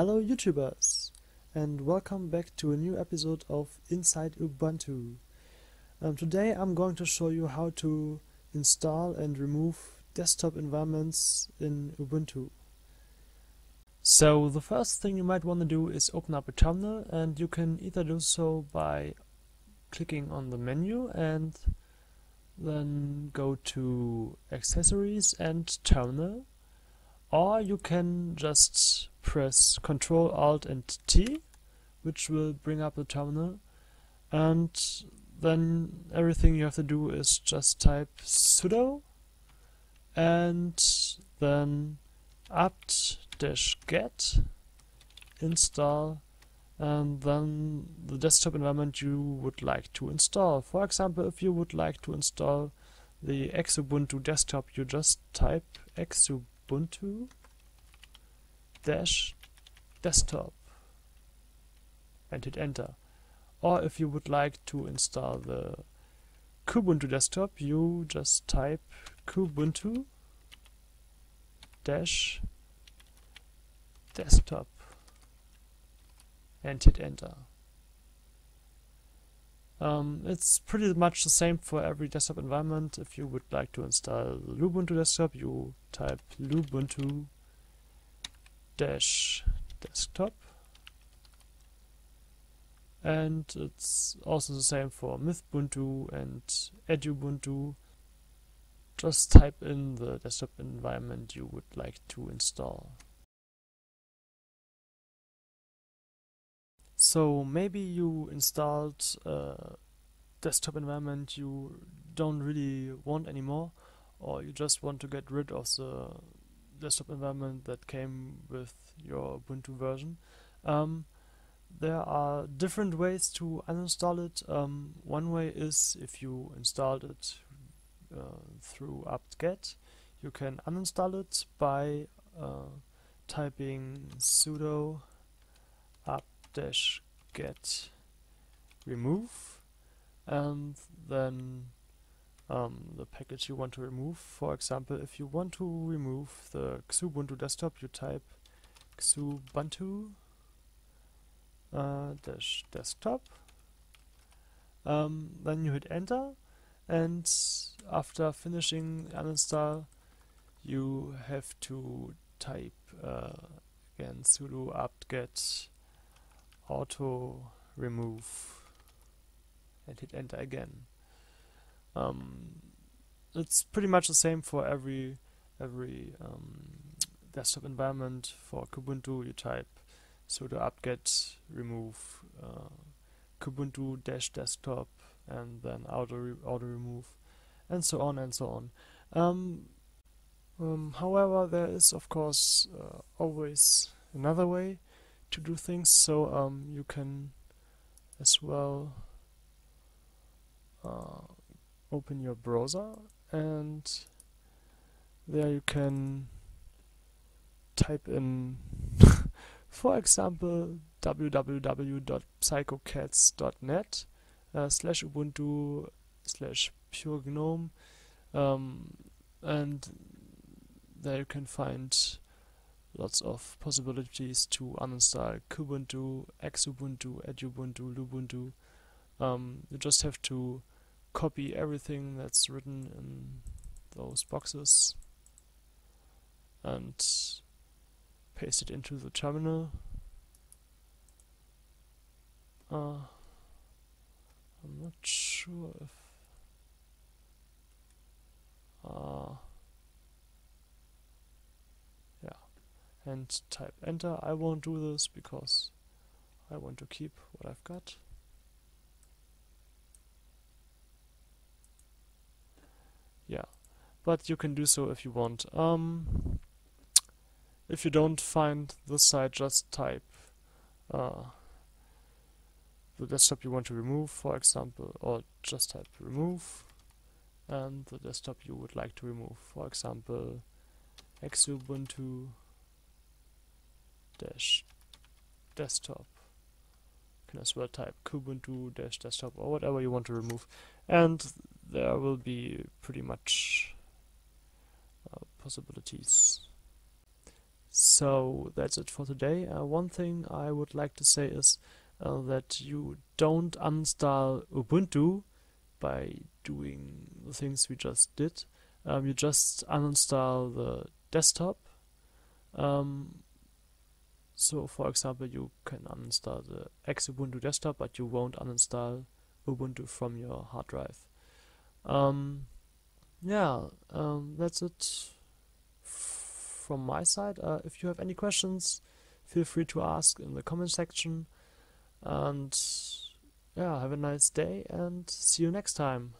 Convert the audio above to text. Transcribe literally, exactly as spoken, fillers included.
Hello YouTubers, and welcome back to a new episode of Inside Ubuntu. Um, today I'm going to show you how to install and remove desktop environments in Ubuntu. So the first thing you might want to do is open up a terminal, and you can either do so by clicking on the menu and then go to Accessories and Terminal, or you can just press Ctrl Alt and T, which will bring up the terminal, and then everything you have to do is just type sudo and then apt-get install and then the desktop environment you would like to install. For example, if you would like to install the xubuntu-desktop, you just type xubuntu-desktop and hit enter. Or if you would like to install the kubuntu-desktop, you just type kubuntu-desktop and hit enter. Um, it's pretty much the same for every desktop environment. If you would like to install the Lubuntu desktop, you type lubuntu-desktop. And it's also the same for mythbuntu and edubuntu. Just type in the desktop environment you would like to install. So maybe you installed a desktop environment you don't really want anymore, or you just want to get rid of the desktop environment that came with your Ubuntu version. Um, there are different ways to uninstall it. Um, one way is if you installed it uh, through apt-get, you can uninstall it by uh, typing sudo apt dash get remove, and then um, the package you want to remove. For example, if you want to remove the Xubuntu desktop, you type xubuntu uh, dash desktop, um, then you hit enter, and after finishing uninstall you have to type uh, again sudo apt-get auto remove and hit enter again. Um, it's pretty much the same for every every um, desktop environment. For Kubuntu, you type sudo apt-get remove uh, kubuntu-desktop and then auto re auto remove, and so on and so on. Um, um, however, there is of course uh, always another way to do things, so um, you can as well uh, open your browser, and there you can type in for example w w w dot psychocats dot net uh, slash ubuntu slash pure GNOME, um, and there you can find lots of possibilities to uninstall Kubuntu, Xubuntu, Edubuntu, Lubuntu. Um, you just have to copy everything that's written in those boxes and paste it into the terminal. Uh, I'm not sure if... Uh, and type enter. I won't do this because I want to keep what I've got. Yeah, but you can do so if you want. Um, if you don't find this site, just type uh, the desktop you want to remove, for example, or just type remove and the desktop you would like to remove, for example Xubuntu desktop. You can as well type kubuntu-desktop or whatever you want to remove, and there will be pretty much uh, possibilities. So that's it for today. Uh, one thing I would like to say is uh, that you don't uninstall Ubuntu by doing the things we just did. Um, you just uninstall the desktop. Um, so for example, you can uninstall the Xubuntu desktop, but you won't uninstall Ubuntu from your hard drive. Um, yeah, um, that's it from my side. Uh, if you have any questions, feel free to ask in the comment section. And yeah, have a nice day and see you next time.